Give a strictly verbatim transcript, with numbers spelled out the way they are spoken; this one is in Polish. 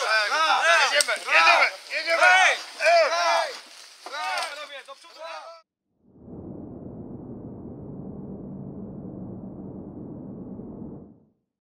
Jedziemy, jedziemy, jedziemy!